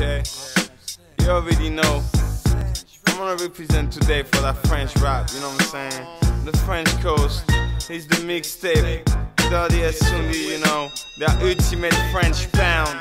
okay? You already know. I'm gonna represent today for that French rap, you know what I'm saying? The French coast, it's the mixtape. Daddy Asundi, you know, the ultimate French pound.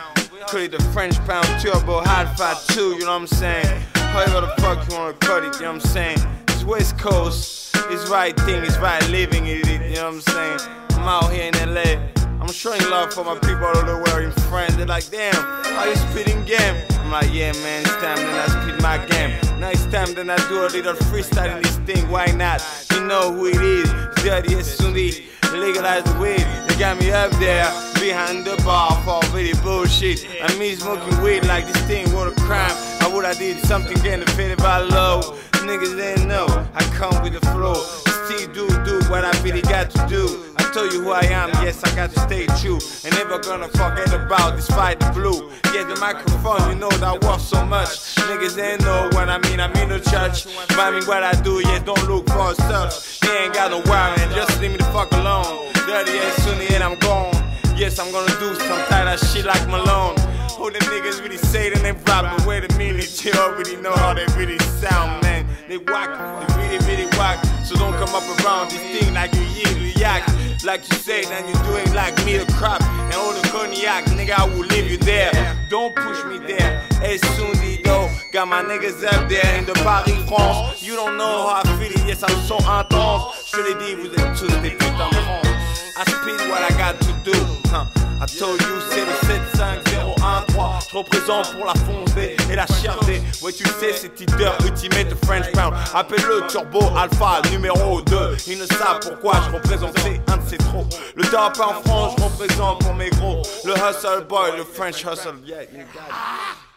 Call it the French pound turbo hard fat too, you know what I'm saying? However the fuck you wanna cut it, you know what I'm saying? It's West Coast, it's right thing, it's right living it, you know what I'm saying? I'm out here in LA. I'm showing love for my people all over the world in France. They're like, damn, are you spitting game? I'm like, yeah, man, it's time then I spit my game. Now it's time then I do a little freestyle in this thing. Why not? You know who it is. Daddy Asundi, legalized weed. They got me up there behind the bar for really bullshit. I mean, smoking weed like this thing. What a crime! I would I did something getting offended by low. Niggas didn't know I come with the flow. Still do what I really got to do. I told you who I am, yes, I got to stay true. And never gonna forget about this fight the blue. Yeah, the microphone, you know that worth so much. Niggas ain't know what I mean no church. But I mean what I do, yeah, don't look for a search. They ain't got no wire, and just leave me the fuck alone. Dirty ass soon and I'm gone. Yes, I'm gonna do some type of shit like Malone. Who the niggas really say that they rap, but wait a minute, you already know how they really sound, man. They whack, they really whack. So don't come up around this thing like you yin, you yak. Like you say, then you do it like me, the crap. And all the cognac, nigga, I will leave you there. Don't push me there. It's Asundi, though. Got my niggas up there in the Paris, France. You don't know how I feel it, yes, I'm so intense. Je l'ai dit, vous êtes tous des putains de I speak what I got to do, huh. I told you, c'est le 75013. Je représente pour la foncée et la fierté. Ouais, tu sais, c'est T-Dhurr, ultimate French pound. Appelle-le Turbo Alpha numéro 2. Ils ne savent pourquoi je représentais un de ces trop. Le top en France, je représente pour mes gros. Le hustle boy, le French hustle. Yeah, you got it.